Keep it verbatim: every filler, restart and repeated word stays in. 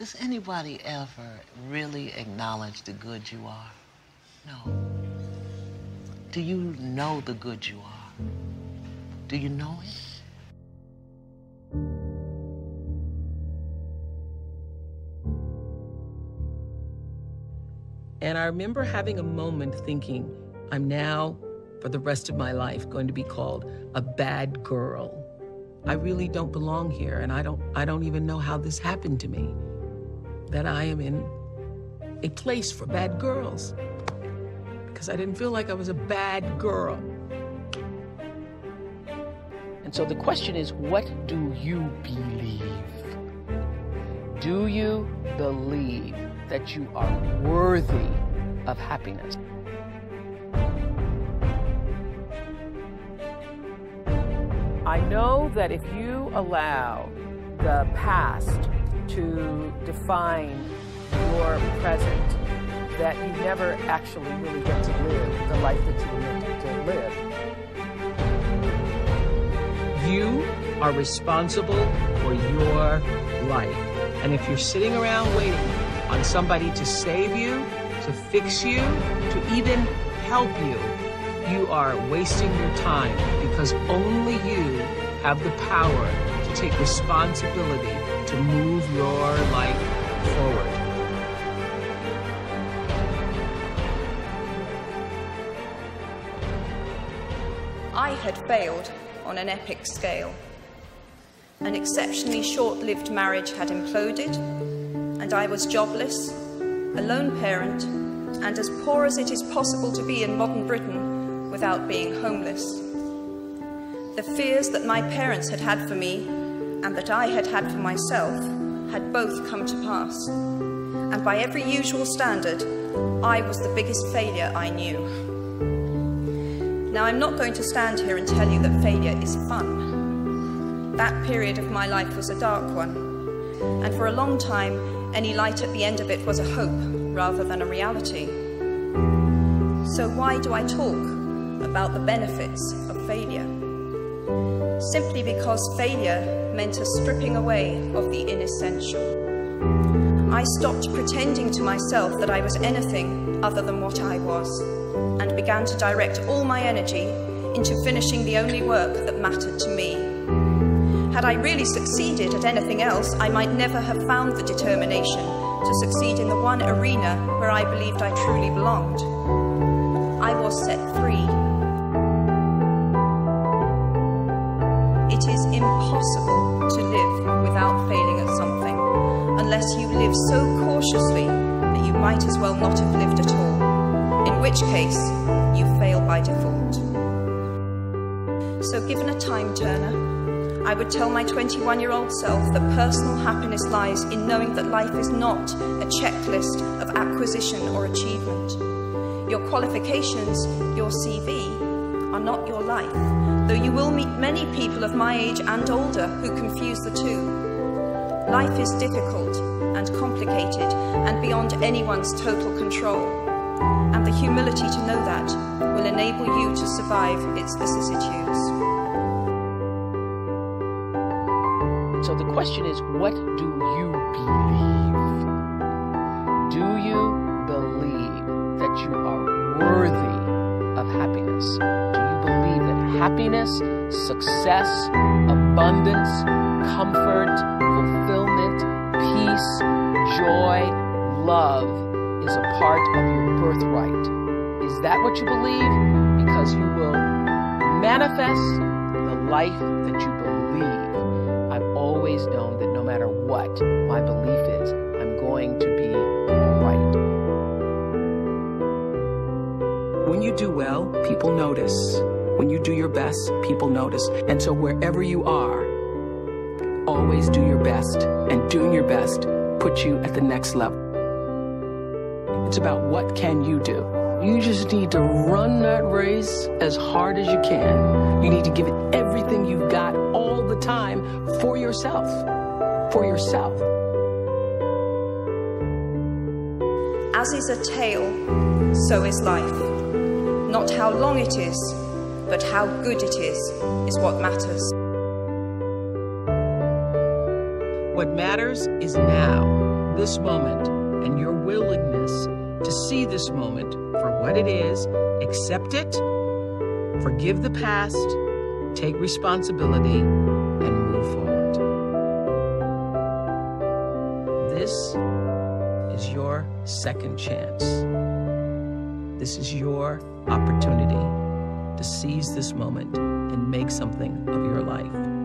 Does anybody ever really acknowledge the good you are? No. Do you know the good you are? Do you know it? And I remember having a moment thinking, I'm now, for the rest of my life, going to be called a bad girl. I really don't belong here, and I don't, I don't even know how this happened to me, that I am in a place for bad girls, because I didn't feel like I was a bad girl. And so the question is, what do you believe? Do you believe that you are worthy of happiness? I know that if you allow the past to define your present, that you never actually really get to live the life that you meant to live. You are responsible for your life. And if you're sitting around waiting on somebody to save you, to fix you, to even help you, you are wasting your time, because only you have the power to take responsibility to move your life forward. I had failed on an epic scale. An exceptionally short-lived marriage had imploded, and I was jobless, a lone parent, and as poor as it is possible to be in modern Britain without being homeless. The fears that my parents had had for me and that I had had for myself had both come to pass, and by every usual standard, I was the biggest failure I knew. Now, I'm not going to stand here and tell you that failure is fun. That period of my life was a dark one, and for a long time, any light at the end of it was a hope rather than a reality. So why do I talk about the benefits of failure? Simply because failure meant a stripping away of the inessential. I stopped pretending to myself that I was anything other than what I was, and began to direct all my energy into finishing the only work that mattered to me. Had I really succeeded at anything else, I might never have found the determination to succeed in the one arena where I believed I truly belonged. I was set free. It is impossible to live without failing at something, unless you live so cautiously that you might as well not have lived at all, in which case you fail by default. So given a time turner, I would tell my twenty-one-year-old self that personal happiness lies in knowing that life is not a checklist of acquisition or achievement. Your qualifications, your C V, are not your life, though you will meet many people of my age and older who confuse the two. Life is difficult and complicated and beyond anyone's total control, and the humility to know that will enable you to survive its vicissitudes. So the question is, what do you believe? Do you believe that you are worthy of happiness? Do you believe that happiness, success, abundance, comfort, fulfillment, peace, joy, love is a part of your birthright? Is that what you believe? Because you will manifest the life that you believe. Always known that no matter what my belief is, I'm going to be right. When you do well, people notice. When you do your best, people notice. And so wherever you are, always do your best. And doing your best puts you at the next level. It's about what can you do. You just need to run that race as hard as you can. You need to give it everything you've got all the time for yourself, for yourself. As is a tale, so is life. Not how long it is, but how good it is, is what matters. What matters is now. this moment and your willingness to see this moment for what it is, accept it, forgive the past, take responsibility, and move forward. This is your second chance. This is your opportunity to seize this moment and make something of your life.